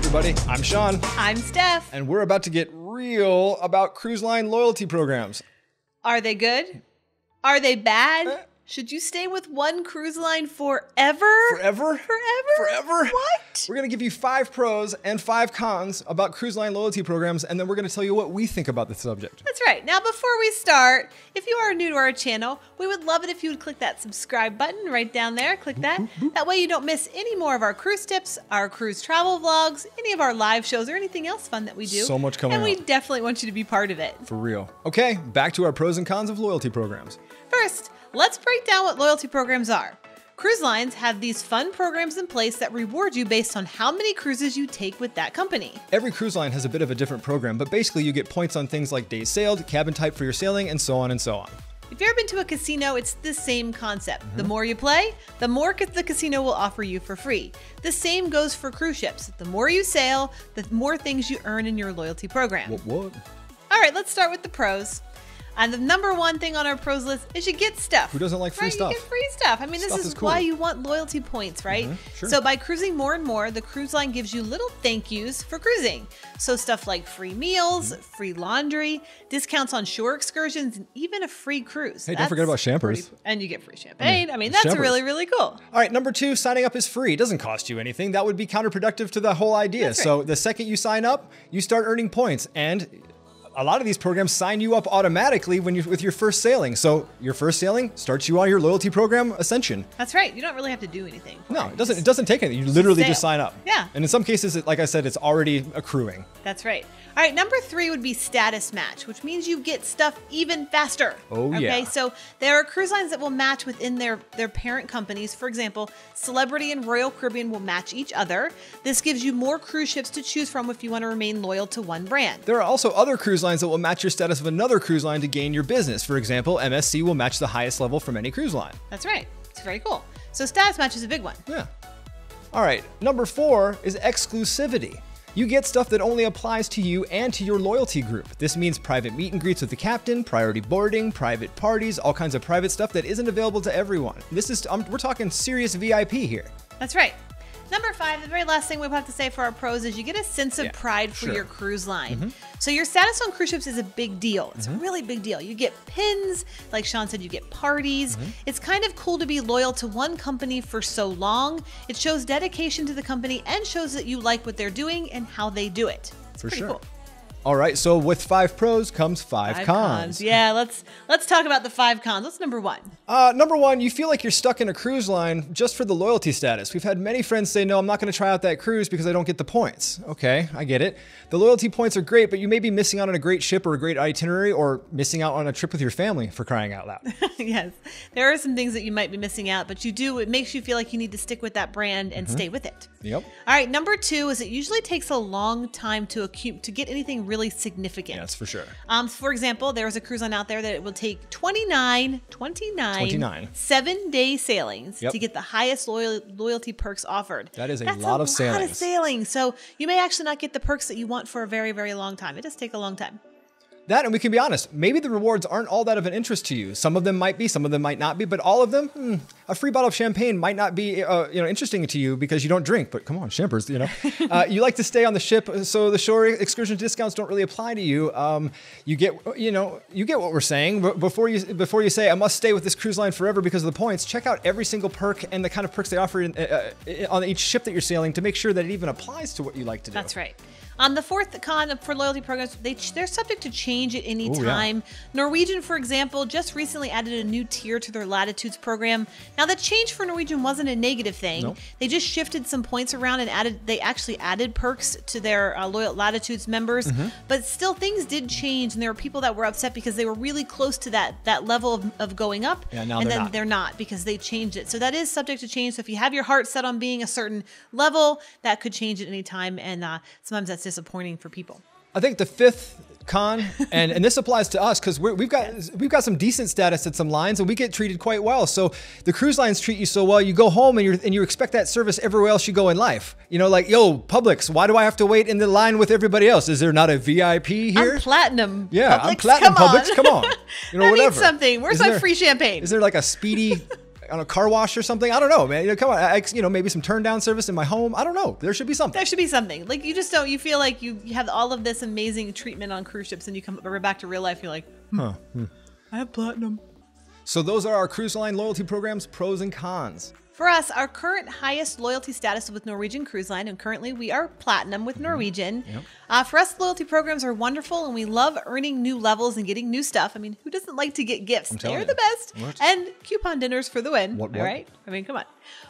everybody, I'm Sean. I'm Steph. And we're about to get real about cruise line loyalty programs. Are they good? Are they bad? Should you stay with one cruise line forever? Forever? What? We're going to give you 5 pros and 5 cons about cruise line loyalty programs, and then we're going to tell you what we think about the subject. That's right. Now, before we start, if you are new to our channel, we would love it if you would click that subscribe button right down there. Click that. That way you don't miss any more of our cruise tips, our cruise travel vlogs, any of our live shows, or anything else fun that we do. So much coming up. And we definitely want you to be part of it. For real. Okay, back to our pros and cons of loyalty programs. First, let's break down what loyalty programs are. Cruise lines have these fun programs in place that reward you based on how many cruises you take with that company. Every cruise line has a bit of a different program, but basically you get points on things like days sailed, cabin type for your sailing, and so on and so on. If you've ever been to a casino, it's the same concept. The more you play, the more the casino will offer you for free. The same goes for cruise ships. The more you sail, the more things you earn in your loyalty program. What? All right, let's start with the pros. And the #1 thing on our pros list is you get stuff. Who doesn't like free stuff? You get free stuff. I mean, this is why you want loyalty points, right? Sure. So by cruising more and more, the cruise line gives you little thank yous for cruising. So stuff like free meals, free laundry, discounts on shore excursions, and even a free cruise. Hey, don't forget about champers. And you get free champagne. I mean, that's really, really cool. All right, #2, signing up is free. It doesn't cost you anything. That would be counterproductive to the whole idea. Right. So the second you sign up, you start earning points, and a lot of these programs sign you up automatically when you with your first sailing. So your first sailing starts you on your loyalty program ascension. That's right. You don't really have to do anything. No, it doesn't take anything. You literally just sign up. Yeah. And in some cases, like I said, it's already accruing. That's right. All right, #3 would be status match, which means you get stuff even faster. Okay, so there are cruise lines that will match within their parent companies. For example, Celebrity and Royal Caribbean will match each other. This gives you more cruise ships to choose from if you want to remain loyal to one brand. There are also other cruise lines that will match your status of another cruise line to gain your business. For example, MSC will match the highest level from any cruise line. That's right. It's very cool. So status match is a big one. Yeah. All right, #4 is exclusivity. You get stuff that only applies to you and to your loyalty group. This means private meet and greets with the captain, priority boarding, private parties, all kinds of private stuff that isn't available to everyone. This is, we're talking serious VIP here. That's right. #5, the very last thing we'll have to say for our pros is you get a sense of pride for your cruise line. So your status on cruise ships is a big deal. It's a really big deal. You get pins. Like Sean said, you get parties. It's kind of cool to be loyal to one company for so long. It shows dedication to the company and shows that you like what they're doing and how they do it. It's pretty cool. All right, so with 5 pros comes 5 cons. Yeah, let's talk about the 5 cons. What's #1? #1, you feel like you're stuck in a cruise line just for the loyalty status. We've had many friends say, no, I'm not going to try out that cruise because I don't get the points. Okay, I get it. The loyalty points are great, but you may be missing out on a great ship or a great itinerary or missing out on a trip with your family, for crying out loud. Yes, there are some things that you might be missing out, but you do, it makes you feel like you need to stick with that brand and stay with it. Yep. All right, #2 is it usually takes a long time to get anything really significant. Yes, for sure. For example, there's a cruise line out there that it will take 29 7-day sailings to get the highest loyalty perks offered. That is a lot of sailings. So you may actually not get the perks that you want for a very, very long time. It does take a long time. That, and we can be honest, maybe the rewards aren't all that of an interest to you. Some of them might be, some of them might not be, but all of them, a free bottle of champagne might not be interesting to you because you don't drink, but come on, champers, you know. You like to stay on the ship, so the shore excursion discounts don't really apply to you. You get what we're saying. Before you say, I must stay with this cruise line forever because of the points, check out every single perk and the kind of perks they offer on each ship that you're sailing to make sure that it even applies to what you like to do. That's right. The 4th con for loyalty programs, they're subject to change at any time. Norwegian, for example, just recently added a new tier to their Latitudes program. Now, the change for Norwegian wasn't a negative thing. They just shifted some points around and actually added perks to their loyal Latitudes members. But still, things did change, and there were people that were upset because they were really close to that level of going up, and then they're not because they changed it. So that is subject to change. So if you have your heart set on being a certain level, that could change at any time, and sometimes that's disappointing for people. I think the 5th con, and this applies to us because we've got some decent status at some lines and we get treated quite well. So the cruise lines treat you so well, you go home and you expect that service everywhere else you go in life. You know, like, yo, Publix, why do I have to wait in the line with everybody else? Is there not a VIP here? I'm platinum. Yeah, Publix, I'm platinum. Come on. Publix, come on. You know, that whatever. Means something. Where's my free champagne? Is there like a speedy on a car wash or something. I don't know, man. You know, come on, maybe some turn down service in my home. I don't know. There should be something. There should be something. Like, you just don't. You feel like you have all of this amazing treatment on cruise ships, and you come back to real life. You're like, I have platinum. So those are our cruise line loyalty programs, pros and cons. For us, our current highest loyalty status is with Norwegian Cruise Line, and currently we are platinum with Norwegian. Yep. For us, loyalty programs are wonderful, and we love earning new levels and getting new stuff. I mean, who doesn't like to get gifts? They're the best. What? And coupon dinners for the win. What? All right? I mean, come on.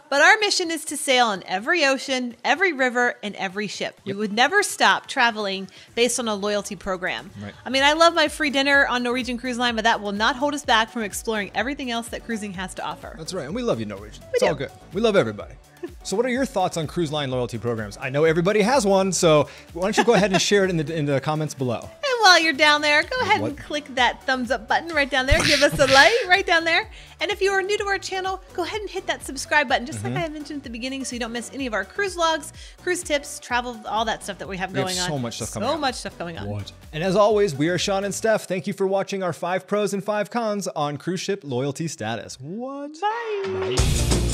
But our mission is to sail on every ocean, every river, and every ship. Yep. We would never stop traveling based on a loyalty program. Right. I mean, I love my free dinner on Norwegian Cruise Line, but that will not hold us back from exploring everything else that cruising has to offer. That's right. And we love you, Norwegian. It's all good. We love everybody. So what are your thoughts on cruise line loyalty programs? I know everybody has one, so why don't you go ahead and share it in the comments below. And while you're down there, go ahead and click that thumbs up button right down there. Give us a like right down there. And if you are new to our channel, go ahead and hit that subscribe button, just like I mentioned at the beginning, so you don't miss any of our cruise vlogs, cruise tips, travel, all that stuff that we have going on. So much stuff coming on. So much stuff going on. What? And as always, we are Sean and Steph. Thank you for watching our 5 pros and 5 cons on cruise ship loyalty status. What? Bye. Bye.